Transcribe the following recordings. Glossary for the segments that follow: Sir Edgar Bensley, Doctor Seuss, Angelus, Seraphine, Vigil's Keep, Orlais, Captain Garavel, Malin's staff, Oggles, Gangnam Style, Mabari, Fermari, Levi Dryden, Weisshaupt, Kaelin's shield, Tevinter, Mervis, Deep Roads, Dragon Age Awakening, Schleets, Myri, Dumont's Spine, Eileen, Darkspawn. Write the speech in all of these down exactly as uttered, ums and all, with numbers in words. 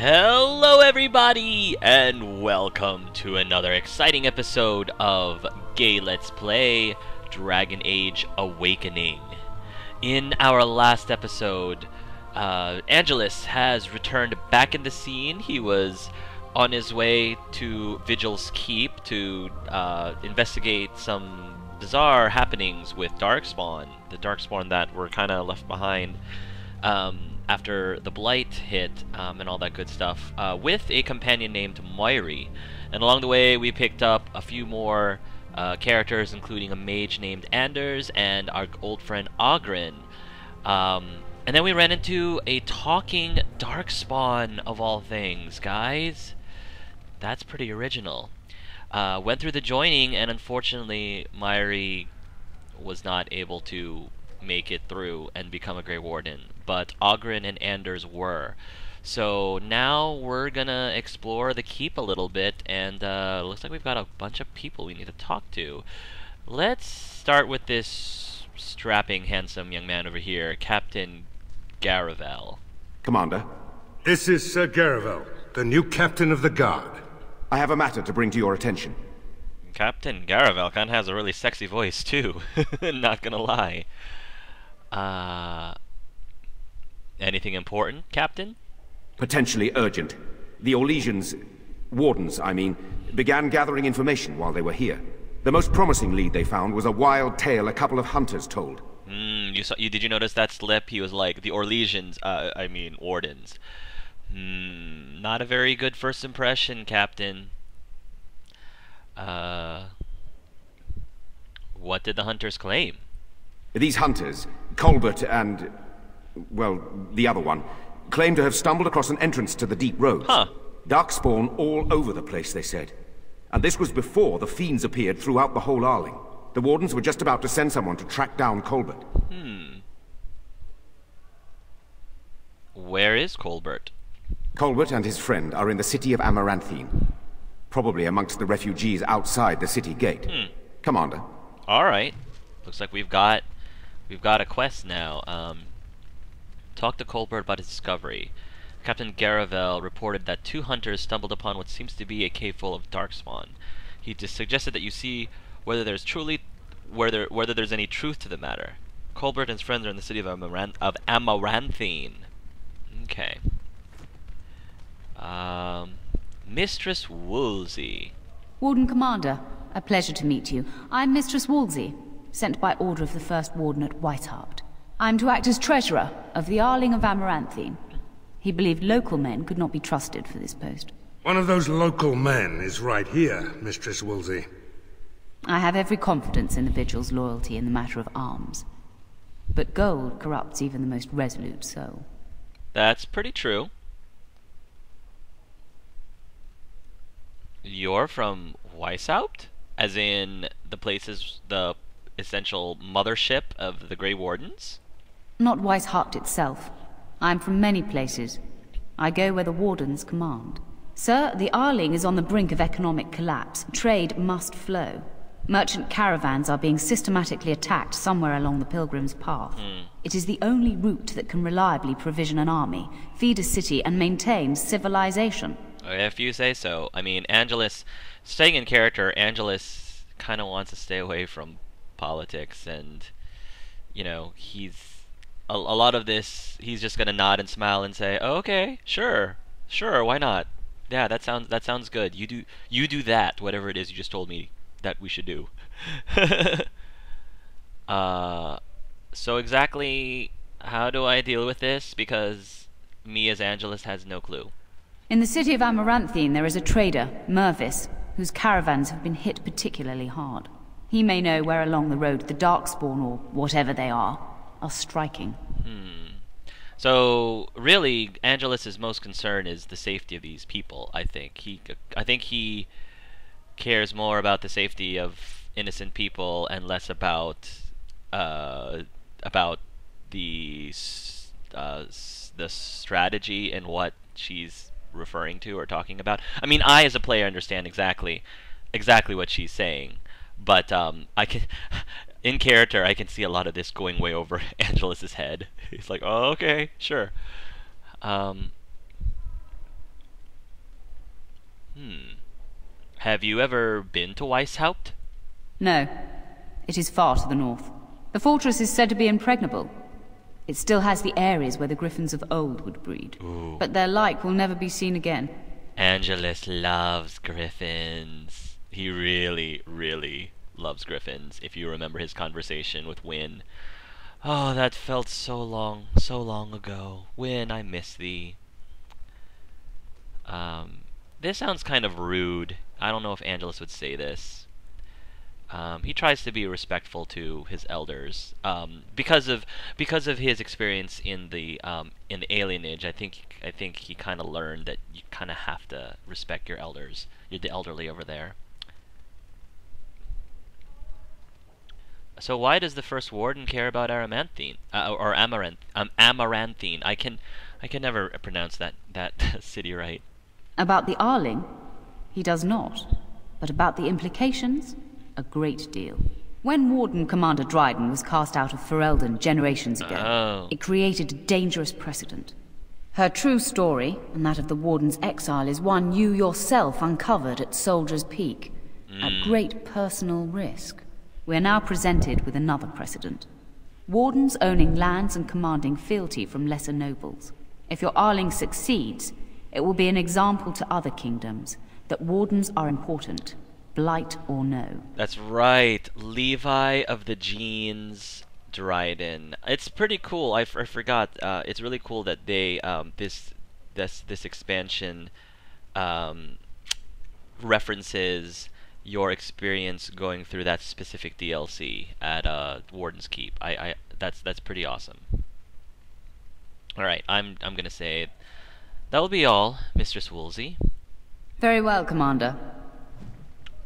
Hello everybody, and welcome to another exciting episode of Gay Let's Play Dragon Age Awakening. In our last episode, uh, Angelus has returned back in the scene. He was on his way to Vigil's Keep to uh, investigate some bizarre happenings with Darkspawn, the Darkspawn that were kind of left behind Um, after the Blight hit um, and all that good stuff, uh, with a companion named Myri. And along the way we picked up a few more uh, characters, including a mage named Anders and our old friend Oghren. Um, and then we ran into a talking Darkspawn of all things, guys. That's pretty original. Uh, went through the joining, and unfortunately Myri was not able to make it through and become a Grey Warden, but Oghren and Anders were. So now we're gonna explore the keep a little bit, and uh, looks like we've got a bunch of people we need to talk to. Let's start with this strapping, handsome young man over here, Captain Garavel. Commander. This is Sir Garavel, the new Captain of the Guard. I have a matter to bring to your attention. Captain Garavel kind of has a really sexy voice too, not gonna lie. Uh, anything important, Captain? Potentially urgent. The Orlesians, Wardens I mean, began gathering information while they were here. The most promising lead they found was a wild tale a couple of hunters told. Mm, you saw, you, did you notice that slip? He was like, the Orlesians, uh, I mean, Wardens. Mm, not a very good first impression, Captain. Uh, what did the hunters claim? These hunters, Colbert and, well, the other one, claimed to have stumbled across an entrance to the Deep Roads. Huh. Darkspawn all over the place, they said. And this was before the fiends appeared throughout the whole Arling. The Wardens were just about to send someone to track down Colbert. Hmm. Where is Colbert? Colbert and his friend are in the city of Amaranthine. Probably amongst the refugees outside the city gate. Hmm. Commander. All right. Looks like we've got... We've got a quest now. Um, talk to Colbert about his discovery. Captain Garavel reported that two hunters stumbled upon what seems to be a cave full of Darkspawn. He just suggested that you see whether there's truly, whether whether there's any truth to the matter. Colbert and his friends are in the city of Amaranth of Amaranthine. Okay. Um, Mistress Woolsey. Warden Commander, a pleasure to meet you. I'm Mistress Woolsey, sent by order of the first warden at Weisshaupt. I'm to act as treasurer of the Arling of Amaranthine. He believed local men could not be trusted for this post. One of those local men is right here, Mistress Woolsey. I have every confidence in the Vigil's loyalty in the matter of arms. But gold corrupts even the most resolute soul. That's pretty true. You're from Weisshaupt? As in, the places, the essential mothership of the Grey Wardens? Not Weisshaupt itself. I'm from many places. I go where the Wardens command. Sir, the Arling is on the brink of economic collapse. Trade must flow. Merchant caravans are being systematically attacked somewhere along the Pilgrim's Path. Mm. It is the only route that can reliably provision an army, feed a city, and maintain civilization. If you say so. I mean, Angelus, staying in character, Angelus kind of wants to stay away from politics, and you know, he's a, a lot of this he's just gonna nod and smile and say, oh, okay, sure, sure, why not, yeah, that sounds that sounds good, you do you do that, whatever it is you just told me that we should do. Uh, so exactly how do I deal with this, because me as Angelus has no clue. In the city of Amaranthine there is a trader, Mervis, whose caravans have been hit particularly hard. He may know where along the road the Darkspawn, or whatever they are, are striking. Hmm. So, really, Angelus's most concern is the safety of these people, I think. He, I think he cares more about the safety of innocent people and less about, uh, about the, uh, the strategy and what she's referring to or talking about. I mean, I, as a player, understand exactly, exactly what she's saying. But um, I can, in character, I can see a lot of this going way over Angelus's head. He's like, "Oh, okay, sure." Um, Have you ever been to Weisshaupt? No. It is far to the north. The fortress is said to be impregnable. It still has the areas where the griffins of old would breed. Ooh. But their like will never be seen again. Angelus loves griffins. He really, really loves griffins, if you remember his conversation with Wynne. Oh, that felt so long, so long ago. Wynne, I miss thee. Um, this sounds kind of rude. I don't know if Angelus would say this. Um, he tries to be respectful to his elders, um, because of because of his experience in the um, in the alienage. I think I think he kind of learned that you kind of have to respect your elders. You're the elderly over there. So why does the first warden care about Amaranthine uh, or Amaranth um, Amaranthine? I can I can never pronounce that that city right. About the Arling, he does not, but about the implications. A great deal. When Warden Commander Dryden was cast out of Ferelden generations ago, oh. It created a dangerous precedent. Her true story, and that of the Warden's exile, is one you yourself uncovered at Soldier's Peak, mm. at great personal risk. We are now presented with another precedent. Wardens owning lands and commanding fealty from lesser nobles. If your Arling succeeds, it will be an example to other kingdoms that wardens are important. Blight or no. That's right. Levi of the Jeans Dryden. It's pretty cool. I, f I forgot. Uh, it's really cool that they um, this this this expansion um, references your experience going through that specific D L C at uh, Warden's Keep. I, I that's that's pretty awesome. All right, I'm I'm gonna say that will be all, Mistress Woolsey. Very well, Commander.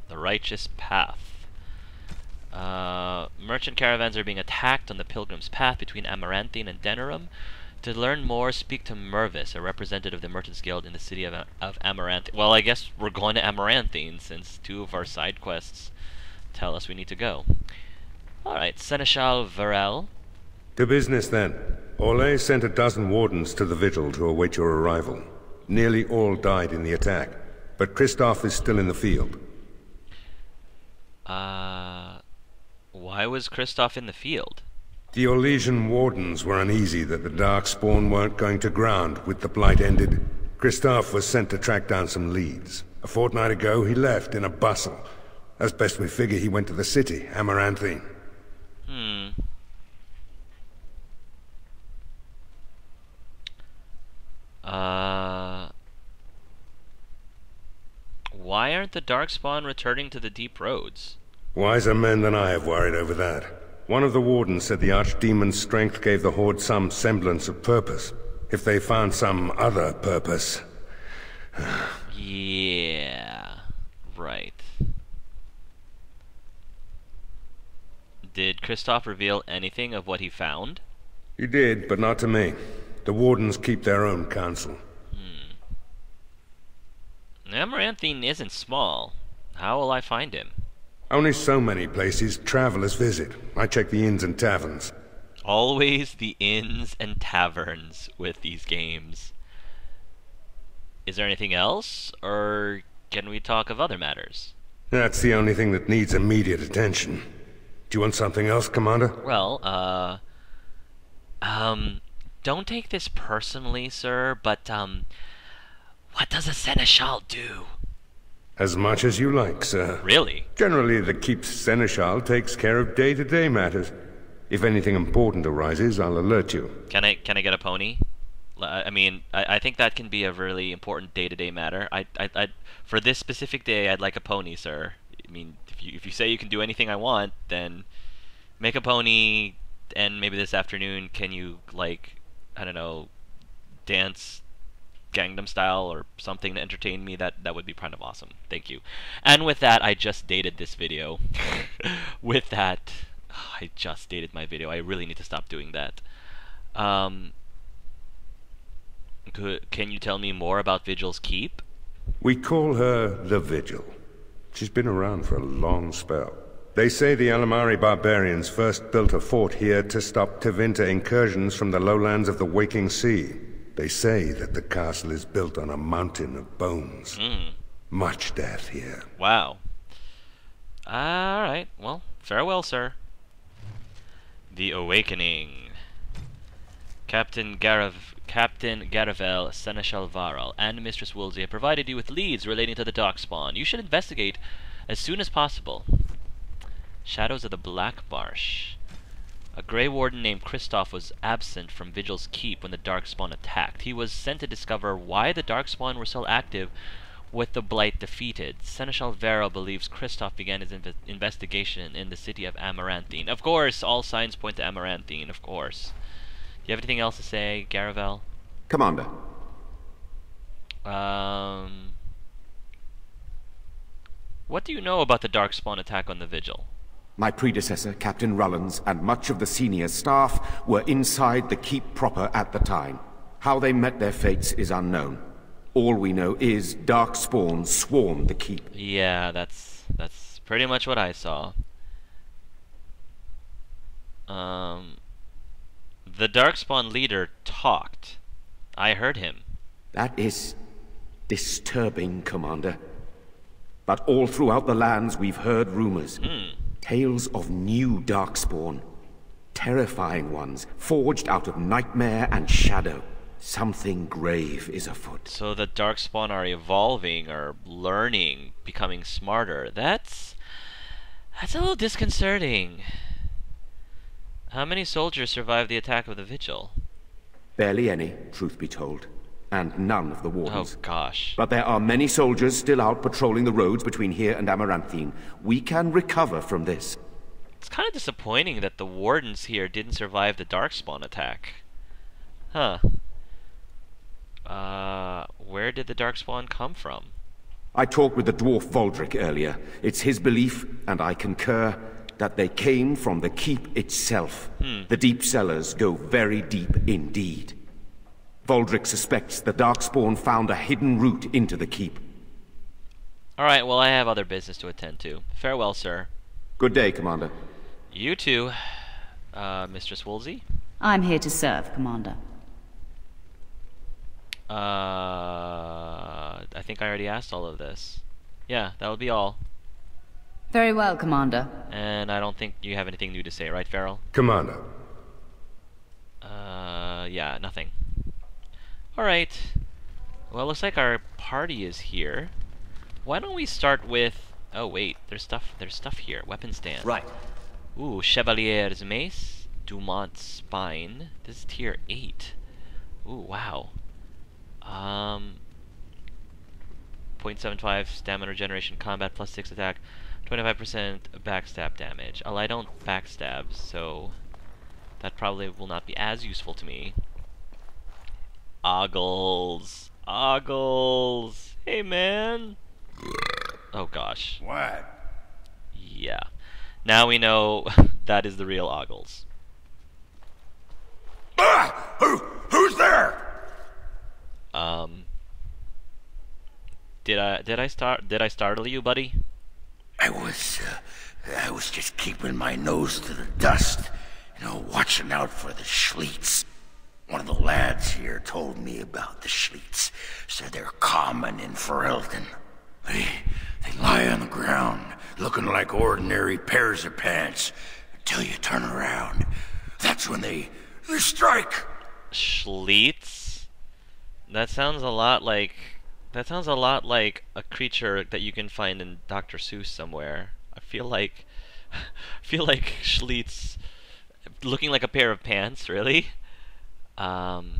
The Righteous Path. Uh, merchant caravans are being attacked on the Pilgrim's Path between Amaranthine and Denerim. To learn more, speak to Mervis, a representative of the Merchants Guild in the city of, of Amaranthine. Well, I guess we're going to Amaranthine since two of our side quests tell us we need to go. Alright, Seneschal Varel. To business then. Orlais sent a dozen wardens to the Vigil to await your arrival. Nearly all died in the attack, but Kristoff is still in the field. Uh, why was Kristoff in the field? The Orlesian wardens were uneasy that the Darkspawn weren't going to ground with the blight ended. Kristoff was sent to track down some leads. A fortnight ago, he left in a bustle. As best we figure, he went to the city, Amaranthine. Hmm. Uh... Why aren't the Darkspawn returning to the Deep Roads? Wiser men than I have worried over that. One of the wardens said the Archdemon's strength gave the Horde some semblance of purpose. If they found some other purpose... Yeah... Right. Did Kristoff reveal anything of what he found? He did, but not to me. The wardens keep their own counsel. Amaranthine isn't small. How will I find him? Only so many places travelers visit. I check the inns and taverns. Always the inns and taverns with these games. Is there anything else, or can we talk of other matters? That's the only thing that needs immediate attention. Do you want something else, Commander? Well, uh... Um... Don't take this personally, sir, but, um... what does a Seneschal do? As much as you like, sir. Really? Generally, the Keep's Seneschal takes care of day-to-day matters. If anything important arises, I'll alert you. Can I can I get a pony? I mean, I, I think that can be a really important day-to-day matter. I, I, I, for this specific day, I'd like a pony, sir. I mean, if you if you say you can do anything I want, then make a pony, and maybe this afternoon, can you, like, I don't know, dance Gangnam Style or something to entertain me? That that would be kind of awesome. Thank you. And with that, I just dated this video. With that, oh, I just dated my video. I really need to stop doing that. Um, could, can you tell me more about Vigil's Keep? We call her the Vigil. She's been around for a long spell. They say the Alamari barbarians first built a fort here to stop Tevinter incursions from the lowlands of the Waking Sea. They say that the castle is built on a mountain of bones. Mm. Much death here. Wow. All right. Well, farewell, sir. The Awakening. Captain Garav Captain Garavel, Seneschal Varel, and Mistress Woolsey have provided you with leads relating to the Darkspawn. You should investigate as soon as possible. Shadows of the Black Marsh. A Grey Warden named Kristoff was absent from Vigil's Keep when the Darkspawn attacked. He was sent to discover why the Darkspawn were still active with the Blight defeated. Seneschal Varel believes Kristoff began his inv investigation in the city of Amaranthine. Of course, all signs point to Amaranthine, of course. Do you have anything else to say, Garavel? Commander. Um... What do you know about the Darkspawn attack on the Vigil? My predecessor, Captain Rullins, and much of the senior staff were inside the keep proper at the time. How they met their fates is unknown. All we know is Darkspawn swarmed the keep. Yeah, that's that's pretty much what I saw. Um, the Darkspawn leader talked. I heard him. That is disturbing, Commander. But all throughout the lands we've heard rumors. Mm. Tales of new Darkspawn. Terrifying ones, forged out of nightmare and shadow. Something grave is afoot. So the Darkspawn are evolving or learning, becoming smarter. That's... that's a little disconcerting. How many soldiers survived the attack of the Vigil? Barely any, truth be told. And none of the Wardens. Oh, gosh. But there are many soldiers still out patrolling the roads between here and Amaranthine. We can recover from this. It's kind of disappointing that the Wardens here didn't survive the Darkspawn attack. Huh. Uh, where did the Darkspawn come from? I talked with the dwarf Voldrik earlier. It's his belief, and I concur, that they came from the keep itself. Hmm. The deep cellars go very deep indeed. Voldrik suspects the Darkspawn found a hidden route into the keep. Alright, well, I have other business to attend to. Farewell, sir. Good day, Commander. You too, uh, Mistress Woolsey. I'm here to serve, Commander. Uh, I think I already asked all of this. Yeah, that'll be all. Very well, Commander. And I don't think you have anything new to say, right, Varel? Commander. Uh, yeah, nothing. Alright, well, it looks like our party is here. Why don't we start with... oh wait, there's stuff There's stuff here. Weapon stand. Right. Ooh, Chevalier's Mace, Dumont's Spine. This is tier eight. Ooh, wow. Um, zero point seven five stamina regeneration, combat, plus six attack, twenty-five percent backstab damage. Oh, I don't backstab, so that probably will not be as useful to me. Oggles. Oggles. Hey, man. Oh, gosh. What? Yeah. Now we know that is the real Oggles. Ah! Who, who's there? Um. Did I, did I start, did I startle you, buddy? I was, uh, I was just keeping my nose to the dust, you know, watching out for the Schleets. One of the lads here told me about the Schleets. Said they're common in Ferelden. They, they lie on the ground, looking like ordinary pairs of pants, until you turn around. That's when they, they strike! Schleets? That sounds a lot like... that sounds a lot like a creature that you can find in Doctor Seuss somewhere. I feel like... I feel like Schleets... looking like a pair of pants, really? Um.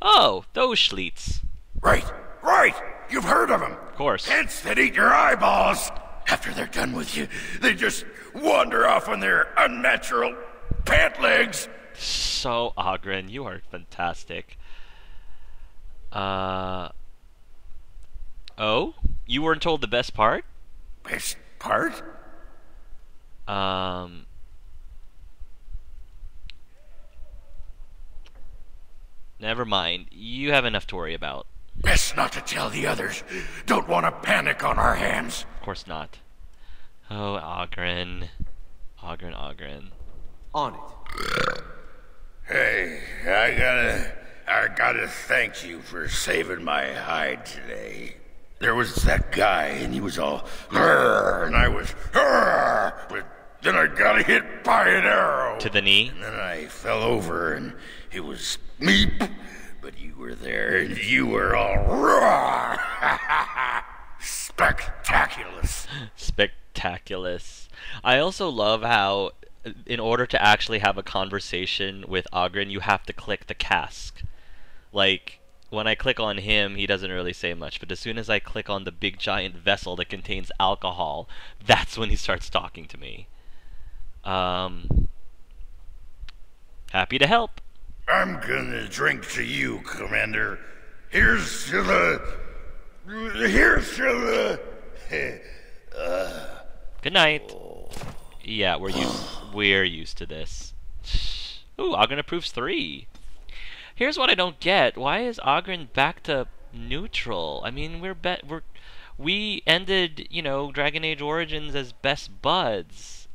Oh, those Schleets. Right, right. You've heard of them. Of course. Ants that eat your eyeballs. After they're done with you, they just wander off on their unnatural pant legs. So, Oghren, you are fantastic. Uh. Oh? You weren't told the best part? Best part? Um. Never mind. You have enough to worry about. Best not to tell the others. Don't want to panic on our hands. Of course not. Oh, Oghren. Oghren, Oghren. On it. Hey, I gotta... I gotta thank you for saving my hide today. There was that guy, and he was all, and I was, but then I got hit by an arrow. To the knee? And then I fell over, and it was meep, but you were there, and you were all, spectaculous. Spectaculous. I also love how, in order to actually have a conversation with Oghren, you have to click the cask. Like, when I click on him, he doesn't really say much, but as soon as I click on the big giant vessel that contains alcohol, that's when he starts talking to me. Um, happy to help. I'm gonna drink to you, Commander. Here's to the... Here's to the... Uh... Good night. Yeah, we're used, we're used to this. Ooh, Oghren approves three. Here's what I don't get. Why is Oghren back to neutral? I mean, we're bet we're we ended, you know, Dragon Age Origins as best buds.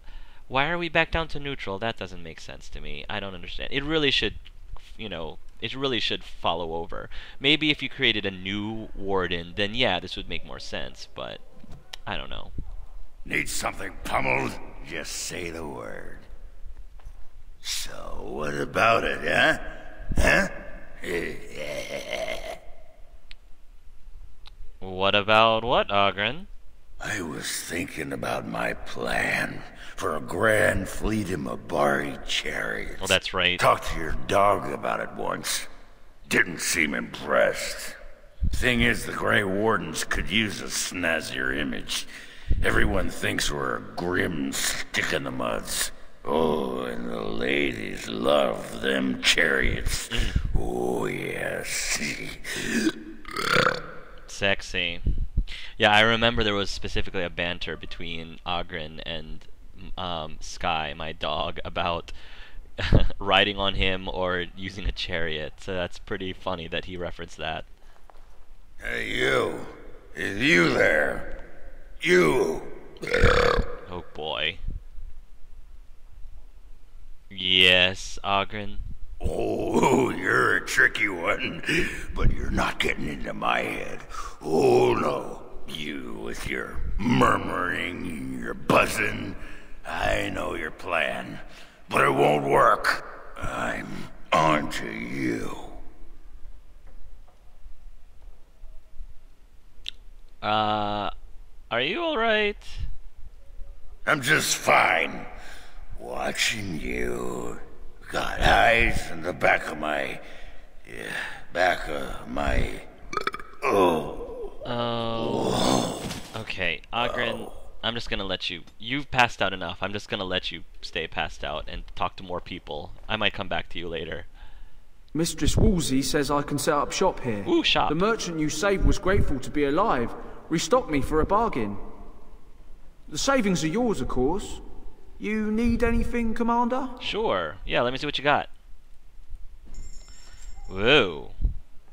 Why are we back down to neutral? That doesn't make sense to me. I don't understand. It really should, you know, it really should follow over. Maybe if you created a new warden, then yeah, this would make more sense, but I don't know. Need something pummeled? Just say the word. So, what about it, huh? Huh? What about what, Oghren? I was thinking about my plan for a grand fleet in Mabari chariots. Well, that's right. Talked to your dog about it once. Didn't seem impressed. Thing is, the Grey Wardens could use a snazzier image. Everyone thinks we're a grim stick in the muds. Oh, and the ladies love them chariots. Oh, yes. Sexy. Yeah, I remember there was specifically a banter between Oghren and um, Sky, my dog, about riding on him or using a chariot. So that's pretty funny that he referenced that. Hey, you. Is you there? You. Oh, boy. Yes, Oghren. Oh, you're a tricky one, but you're not getting into my head. Oh, no. You with your murmuring and your buzzing. I know your plan, but it won't work. I'm onto you. Uh, are you all right? I'm just fine. Watching you. Got eyes in the back of my... Yeah, back of my... Oh. Oh. Okay, Oghren, oh. I'm just gonna let you... You've passed out enough. I'm just gonna let you stay passed out and talk to more people. I might come back to you later. Mistress Woolsey says I can set up shop here. Ooh, shop. The merchant you saved was grateful to be alive. Restocked me for a bargain. The savings are yours, of course. You need anything, Commander? Sure. Yeah, let me see what you got. Whoa.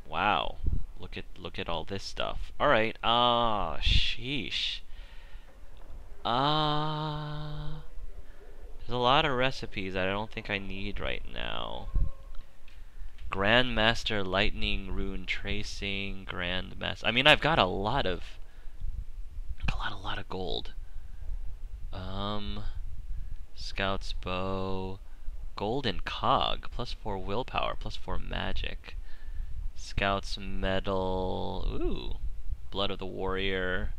Wow. Look at look at all this stuff. Alright. Ah, sheesh. Ah. Uh, there's a lot of recipes that I don't think I need right now. Grandmaster Lightning, Rune Tracing, Grandmaster... I mean, I've got a lot of... a lot, a lot of gold. Um... Scout's Bow, Golden Cog, plus four willpower, plus four magic. Scout's Medal, ooh, Blood of the Warrior,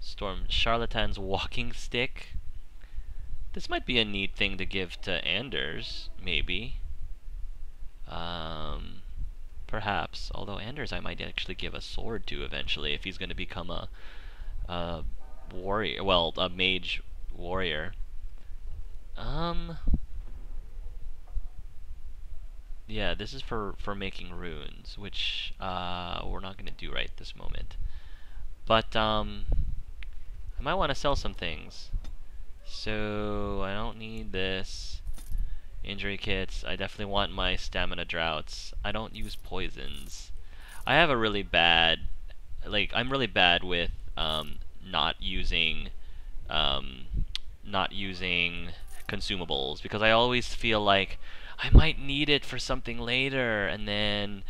Storm Charlatan's Walking Stick. This might be a neat thing to give to Anders, maybe. Um, perhaps, although Anders I might actually give a sword to eventually if he's going to become a, a warrior, well, a mage warrior. Um. Yeah, this is for for making runes, which uh, we're not going to do right this moment. But um, I might want to sell some things. So I don't need this. Injury kits. I definitely want my stamina draughts. I don't use poisons. I have a really bad, like I'm really bad with um not using um not using. consumables, because I always feel like I might need it for something later, and then,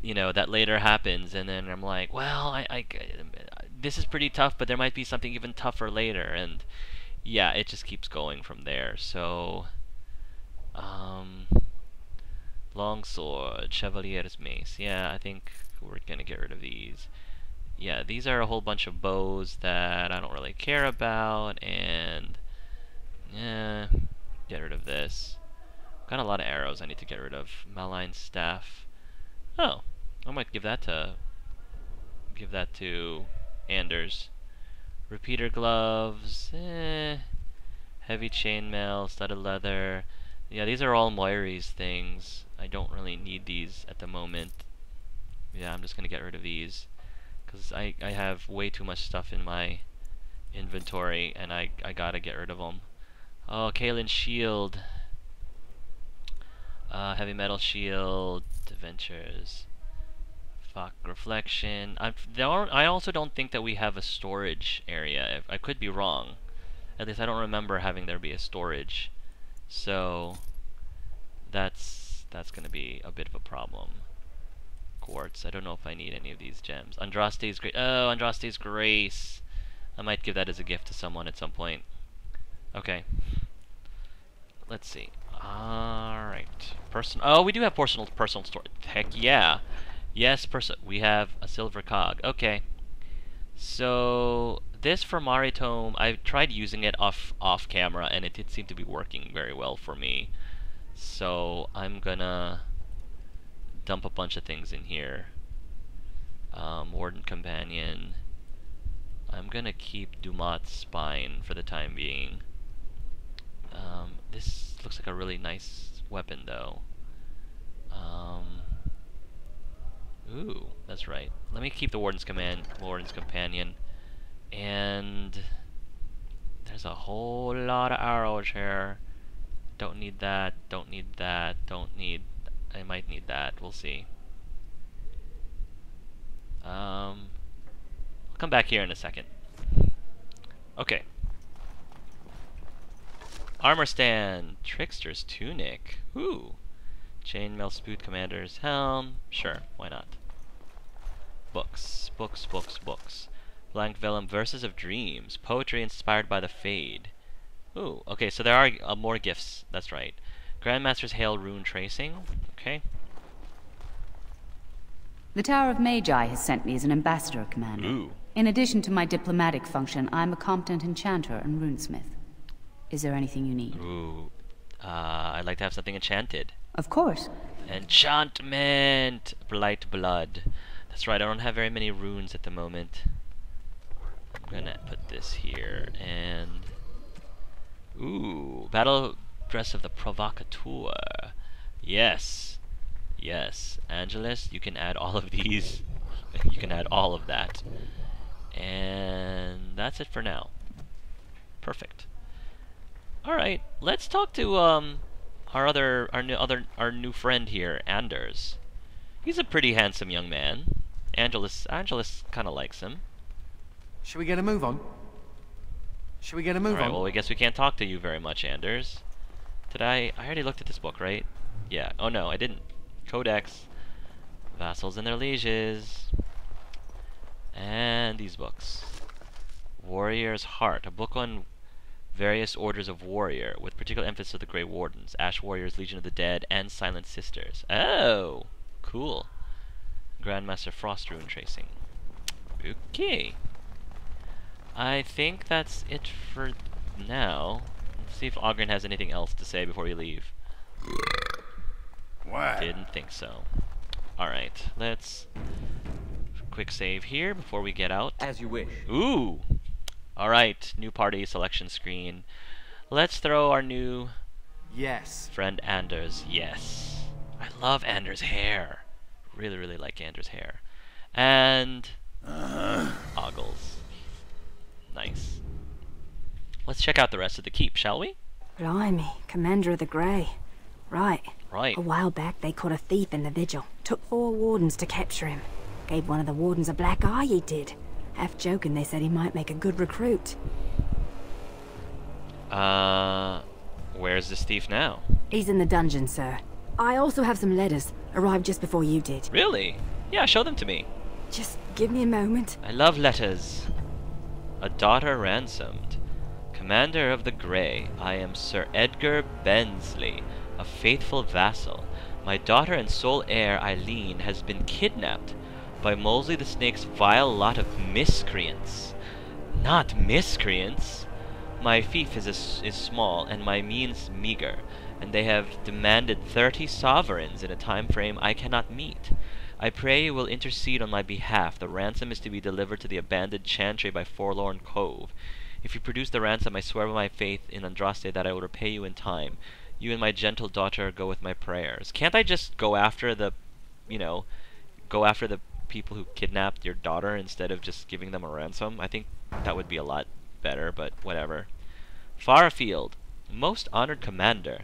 you know, that later happens, and then I'm like, well, I, I, this is pretty tough, but there might be something even tougher later, and yeah, it just keeps going from there. So, um, longsword, Chevalier's Mace. Yeah, I think we're gonna get rid of these. Yeah, these are a whole bunch of bows that I don't really care about, and yeah, get rid of this. Got a lot of arrows I need to get rid of. Malin's staff. Oh, I might give that to give that to Anders. Repeater gloves. Eh. Heavy chainmail, studded leather. Yeah, these are all Moiri's things. I don't really need these at the moment. Yeah, I'm just gonna get rid of these. Because I, I have way too much stuff in my inventory, and I, I gotta get rid of them. Oh, Kaelin's shield. Uh, heavy metal shield. Adventures. Fuck, reflection. I'm, there aren't, I also don't think that we have a storage area. I could be wrong. At least I don't remember having there be a storage. So, that's, that's gonna be a bit of a problem. Quartz. I don't know if I need any of these gems. Andraste's Grace. Oh, Andraste's Grace. I might give that as a gift to someone at some point. Okay. Let's see. Alright. Person. Oh, we do have personal personal storage. Heck yeah. Yes, person. We have a silver cog. Okay. So, this Fermari Tome, I tried using it off, off camera, and it did seem to be working very well for me. So, I'm gonna dump a bunch of things in here. Um, Warden Companion. I'm gonna keep Dumont's Spine for the time being. Um, this looks like a really nice weapon, though. Um, ooh, that's right. Let me keep the Warden's Command, Warden's Companion. And there's a whole lot of arrows here. Don't need that. Don't need that. Don't need. I might need that. We'll see. Um, I'll come back here in a second. Okay. Armor stand, trickster's tunic. Ooh. Chainmail spoot, commander's helm. Sure, why not? Books, books, books, books. Blank vellum, verses of dreams, poetry inspired by the fade. Ooh. Okay, so there are uh, more gifts. That's right. Grandmaster's Hail Rune Tracing. Okay. The Tower of Magi has sent me as an ambassador, Commander. Ooh. In addition to my diplomatic function, I'm a competent enchanter and runesmith. Is there anything you need? Ooh. Uh, I'd like to have something enchanted. Of course. Enchantment! Blight Blood. That's right, I don't have very many runes at the moment. I'm gonna put this here, and... Ooh. Battle... Dress of the Provocateur. Yes. Yes. Angelus, you can add all of these. You can add all of that. And that's it for now. Perfect. Alright, let's talk to um our other our new other our new friend here, Anders. He's a pretty handsome young man. Angelus Angelus kinda likes him. Should we get a move on? Should we get a move on? Alright, well, I guess we can't talk to you very much, Anders. Did I... I already looked at this book, right? Yeah. Oh, no, I didn't. Codex. Vassals and their lieges. And these books. Warrior's Heart. A book on various orders of warrior, with particular emphasis on the Grey Wardens, Ash Warriors, Legion of the Dead, and Silent Sisters. Oh! Cool. Grandmaster Frost Rune Tracing. Okay. I think that's it for now. See if Oghren has anything else to say before we leave. What? Didn't think so. Alright, let's quick save here before we get out. As you wish. Ooh! Alright, new party selection screen. Let's throw our new yes friend Anders. Yes. I love Anders' hair. Really, really like Anders' hair. And uh. Oggles. Nice. Let's check out the rest of the keep, shall we? Blimey, Commander of the Grey. Right. Right. A while back they caught a thief in the Vigil. Took four wardens to capture him. Gave one of the wardens a black eye, he did. Half joking, they said he might make a good recruit. Uh, where's this thief now? He's in the dungeon, sir. I also have some letters, arrived just before you did. Really? Yeah, show them to me. Just give me a moment. I love letters. A daughter ransomed. Commander of the Grey, I am Sir Edgar Bensley, a faithful vassal. My daughter and sole heir, Eileen, has been kidnapped by Molesley the Snake's vile lot of miscreants. Not miscreants! My fief is, a, is small, and my means meager, and they have demanded thirty sovereigns in a time frame I cannot meet. I pray you will intercede on my behalf. The ransom is to be delivered to the abandoned chantry by Forlorn Cove. If you produce the ransom, I swear by my faith in Andraste that I will repay you in time. You and my gentle daughter go with my prayers. Can't I just go after the, you know, go after the people who kidnapped your daughter instead of just giving them a ransom? I think that would be a lot better, but whatever. Far afield, most honored commander.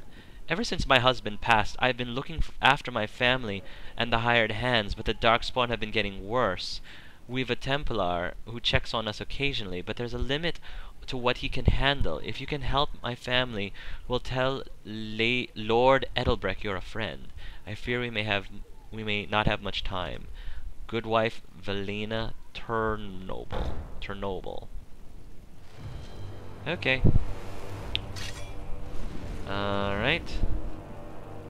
Ever since my husband passed, I've been looking f after my family and the hired hands, but the Darkspawn have been getting worse. We've a Templar who checks on us occasionally, but there's a limit to what he can handle. If you can help my family, we'll tell Le Lord Edelbrecht you're a friend. I fear we may have we may not have much time. Good wife Valina Turnoble. Turnoble. Okay. All right.